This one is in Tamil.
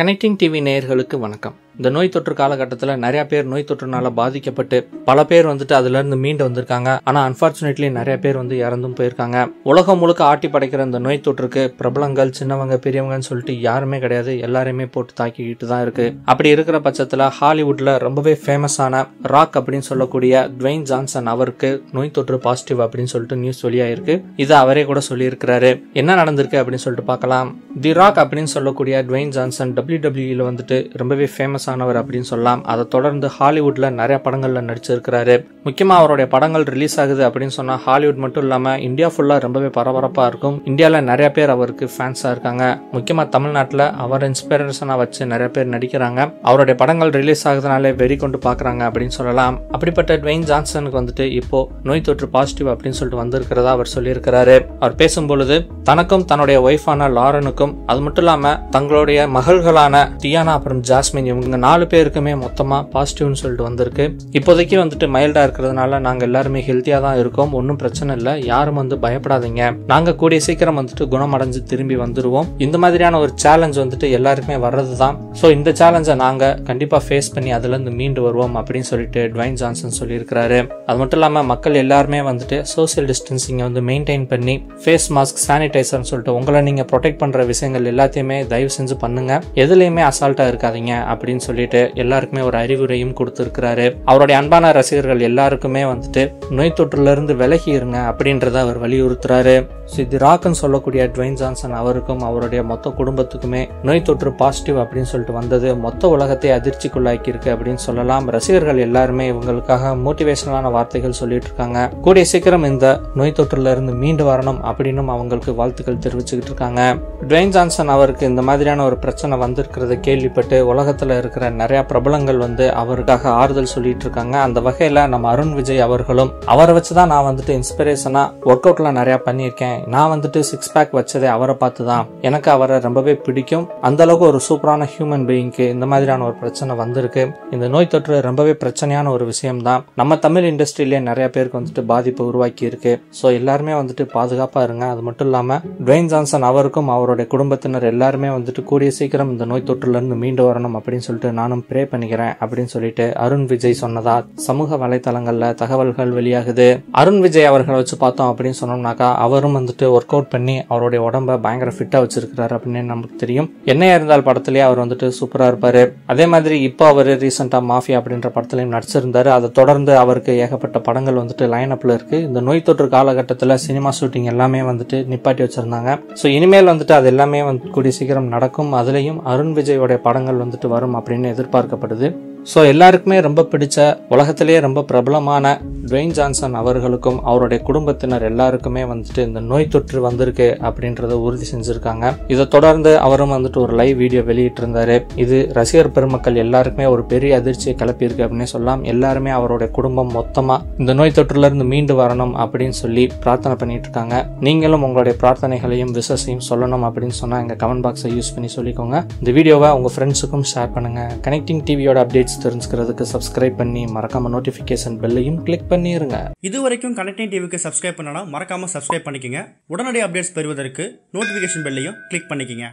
கனெக்டிங் டிவி நேயர்களுக்கு வணக்கம். இந்த நோய் தொற்று காலகட்டத்தில் நிறைய பேர் நோய் தொற்றுனால பாதிக்கப்பட்டு பல பேர் வந்துட்டு அதுல இருந்து மீண்டு வந்திருக்காங்க. ஆனா அன்பார்ச்சுனேட்லி நிறைய பேர் வந்து இறந்தும் போயிருக்காங்க. உலகம் முழுக்க ஆட்டி படைக்கிற இந்த நோய் தொற்றுக்கு பிரபலங்கள் சின்னவங்க பெரியவங்கன்னு சொல்லிட்டு யாருமே கிடையாது, எல்லாரையுமே போட்டு தாக்கிக்கிட்டு தான் இருக்கு. அப்படி இருக்கிற பட்சத்துல ஹாலிவுட்ல ரொம்பவே ஃபேமஸான ராக் அப்படின்னு சொல்லக்கூடிய ட்வேன் ஜான்சன் அவருக்கு நோய் தொற்று பாசிட்டிவ் அப்படின்னு சொல்லிட்டு நியூஸ் வெளியாயிருக்கு. இதை அவரே கூட சொல்லியிருக்கிறாரு. என்ன நடந்திருக்கு அப்படின்னு சொல்லிட்டு பார்க்கலாம். தி ராக் அப்படின்னு சொல்லக்கூடிய ட்வேன் ஜான்சன் WWE வந்துட்டு ரொம்பவே ஃபேமஸ் ஆனவர் அப்படின்னு சொல்லலாம். அதை தொடர்ந்து ஹாலிவுட்ல நிறைய படங்கள்ல நடிச்சிருக்கிறாரு. முக்கியமா அவருடைய படங்கள் ரிலீஸ் ஆகுது அப்படின்னு சொன்னா ஹாலிவுட் மட்டும் இல்லாம இந்தியா ஃபுல்லா ரொம்பவே பரபரப்பா இருக்கும். இந்தியால நிறைய பேர் அவருக்கு ஃபேன்ஸா இருக்காங்க. முக்கியமா தமிழ்நாட்டுல அவர் இன்ஸ்பிரேஷனா வச்சு நிறைய பேர் நடிக்கிறாங்க. அவருடைய படங்கள் ரிலீஸ் ஆகுதுனாலே வெறி கொண்டு பாக்குறாங்க அப்படின்னு சொல்லலாம். அப்படிப்பட்ட ட்வேன் ஜான்சனுக்கு வந்துட்டு இப்போ நோய் தொற்று பாசிட்டிவ் அப்படின்னு சொல்லிட்டு வந்திருக்கிறதா அவர் சொல்லியிருக்கிறாரு. அவர் பேசும்பொழுது தனக்கும் தன்னுடைய ஒய்ஃபான லாரனுக்கும் அது மட்டும் இல்லாம தங்களுடைய மகள்களான தியானா அப்புறம் ஜாஸ்மின் இவங்க 4 பேருக்குமே மொத்தமா பாசிட்டிவ்னு சொல்லிட்டு வந்திருக்கு. இப்போதைக்கு வந்துட்டு மைல்டா இருக்கிறதுனால நாங்க எல்லாருமே ஹெல்த்தியா தான் இருக்கோம், ஒன்னும் பிரச்சனை இல்ல, யாரும் வந்து பயப்படாதீங்க, நாங்க கூடிய சீக்கிரம் வந்துட்டு குணமடைஞ்சு திரும்பி வந்துருவோம். இந்த மாதிரியான ஒரு சேலஞ்ச் வந்துட்டு எல்லாருக்குமே வர்றதுதான். சோ இந்த சேலஞ்சை நாங்க கண்டிப்பா ஃபேஸ் பண்ணி அதுல இருந்து மீண்டு வருவோம் அப்படின்னு சொல்லிட்டு ட்வைன் ஜான்சன் சொல்லியிருக்கிறாரு. அது மட்டும் இல்லாம மக்கள் எல்லாருமே வந்துட்டு சோசியல் டிஸ்டன்சிங் வந்து மெயின்டைன் பண்ணி ஃபேஸ் மாஸ்க் சானிடைசர் சொல்லிட்டு உங்களை நீங்க ப்ரொடெக்ட் பண்ற விஷயங்கள் எல்லாத்தையுமே தயவு செஞ்சு பண்ணுங்க, எதுலையுமே அசால்ட்டா இருக்காதீங்க அப்படின்னு சொல்லிட்டு எல்லாருக்குமே ஒரு அறிவுரையும் கொடுத்திருக்கிறாரு. அவருடைய அன்பான ரசிகர்கள் எல்லாருக்குமே வந்துட்டு நோய் தொற்றுல இருந்து விலகி இருங்க அப்படின்றத அவர் வலியுறுத்துறாரு. தி ராக்னு சொல்லக்கூடிய ட்வைன் ஜான்சன் அவருக்கும் அவருடைய மொத்த குடும்பத்துக்குமே நோய் தொற்று பாசிட்டிவ் அப்படின்னு சொல்லிட்டு வந்தது மொத்த உலகத்தை அதிர்ச்சிக்குள்ளாக்கி இருக்கு அப்படின்னு சொல்லலாம். ரசிகர்கள் எல்லாருமே இவங்களுக்காக மோட்டிவேஷனலான வார்த்தைகள் சொல்லிட்டு இருக்காங்க. கூடிய சீக்கிரம் இந்த நோய் தொற்றுல இருந்து மீண்டு வரணும் அப்படின்னு அவங்களுக்கு வாழ்த்துக்கள் தெரிவிச்சுக்கிட்டு இருக்காங்க. ட்வைன் ஜான்சன் அவருக்கு இந்த மாதிரியான ஒரு பிரச்சனை வந்திருக்கிறத கேள்விப்பட்டு உலகத்துல இருக்கிற நிறைய பிரபலங்கள் வந்து அவருக்காக ஆறுதல் சொல்லிட்டு இருக்காங்க. அந்த வகையில நம்ம அருண் விஜய் அவர்களும், அவரை வச்சுதான் நான் வந்துட்டு இன்ஸ்பிரேஷனா ஒர்க் அவுட்லாம் நிறைய பண்ணியிருக்கேன், நான் வந்துட்டு 6 பேக் வச்சதே அவரை பார்த்துதான், எனக்கு அவரை ரொம்பவே பிடிக்கும், அந்த அளவுக்கு ஒரு சூப்பரான ஹியூமன் பீயிங்க்கு இந்த மாதிரியான ஒரு பிரச்சனை வந்திருக்கு. இந்த நோய் தொற்று ரொம்பவே பிரச்சனையான ஒரு விஷயம் தான், நம்ம தமிழ் இண்டஸ்ட்ரியிலேயே நிறைய பேருக்கு வந்துட்டு பாதிப்பு உருவாக்கி இருக்கு. ஸோ எல்லாருமே வந்துட்டு பாதுகாப்பா இருங்க. அது மட்டும் இல்லாம ட்வேன் ஜான்சன் அவருக்கும் அவருடைய குடும்பத்தினர் எல்லாருமே வந்துட்டு கூடிய சீக்கிரம் இந்த நோய் தொற்றுல இருந்து மீண்டு வரணும் அப்படின்னு சொல்லிட்டு நானும் ப்ரே பண்ணிக்கிறேன் அப்படின்னு சொல்லிட்டு அருண் விஜய் சொன்னதா சமூக வலைதளங்கள்ல தகவல்கள் வெளியாகுது. அருண் விஜய் அவர்களை வச்சு பார்த்தோம் அப்படின்னு சொன்னோம்னாக்கா அவரும் வந்துட்டு ஒர்க் அவுட் பண்ணி அவருடைய உடம்ப பயங்கர ஃபிட்டா வச்சிருக்கிறாரு அப்படின்னு நமக்கு தெரியும். என்னையா இருந்தால் படத்திலேயே அவர் வந்துட்டு சூப்பரா இருப்பாரு. அதே மாதிரி இப்போ அவரு ரீசெண்டா மாஃபியா அப்படின்ற படத்திலையும் நடிச்சிருந்தாரு. அதை தொடர்ந்து அவருக்கு ஏகப்பட்ட படங்கள் வந்துட்டு லைன் அப்ல இருக்கு. இந்த நோய் தொற்று காலகட்டத்தில் சினிமா ஷூட்டிங் எல்லாமே வந்துட்டு நிப்பாட்டி வச்சிருந்தாங்க. ஸோ இனிமேல் வந்துட்டு அது எல்லாமே கூடிய சீக்கிரம் நடக்கும். அதுலயும் அருண் விஜயோடைய படங்கள் வந்துட்டு வரும் அப்படின்னு எதிர்பார்க்கப்படுது. ஸோ எல்லாருக்குமே ரொம்ப பிடிச்ச உலகத்திலேயே ரொம்ப பிரபலமான ட்வேன் ஜான்சன் அவர்களுக்கும் அவருடைய குடும்பத்தினர் எல்லாருக்குமே வந்துட்டு இந்த நோய் தொற்று வந்திருக்கு அப்படின்றத உறுதி செஞ்சிருக்காங்க. இதை தொடர்ந்து அவரும் வந்துட்டு ஒரு லைவ் வீடியோ வெளியிட்டு இருந்தாரு. இது ரசிகர் பெருமக்கள் எல்லாருக்குமே ஒரு பெரிய அதிர்ச்சியை கிளப்பியிருக்கு அப்படின்னு சொல்லலாம். எல்லாருமே அவருடைய குடும்பம் மொத்தமா இந்த நோய் தொற்றுல இருந்து மீண்டு வரணும் அப்படின்னு சொல்லி பிரார்த்தனை பண்ணிட்டு இருக்காங்க. நீங்களும் உங்களுடைய பிரார்த்தனைகளையும் விசஸையும் சொல்லணும் அப்படின்னு சொன்னா எங்க கமெண்ட் பாக்ஸை யூஸ் பண்ணி சொல்லிக்கோங்க. இந்த வீடியோவை உங்க ஃப்ரெண்ட்ஸுக்கும் ஷேர் பண்ணுங்க. கனெக்டிங் டிவியோட அப்டேட்ஸ் தெரிஞ்சுக்கிறதுக்கு சப்ஸ்கிரைப் பண்ணி மறக்காம நோட்டிபிகேஷன் பெல்லையும் கிளிக் பண்ணிருங்க. இதுவரைக்கும் கனெக்டிங் டிவிக்கு சப்ஸ்கிரைப் பண்ணனா மறக்காம சப்ஸ்கிரைப் பண்ணிக்கங்க. உடனடி அப்டேட்ஸ் பெறுவதற்கு நோட்டிபிகேஷன் பெல்லையும் கிளிக் பண்ணிக்கங்க.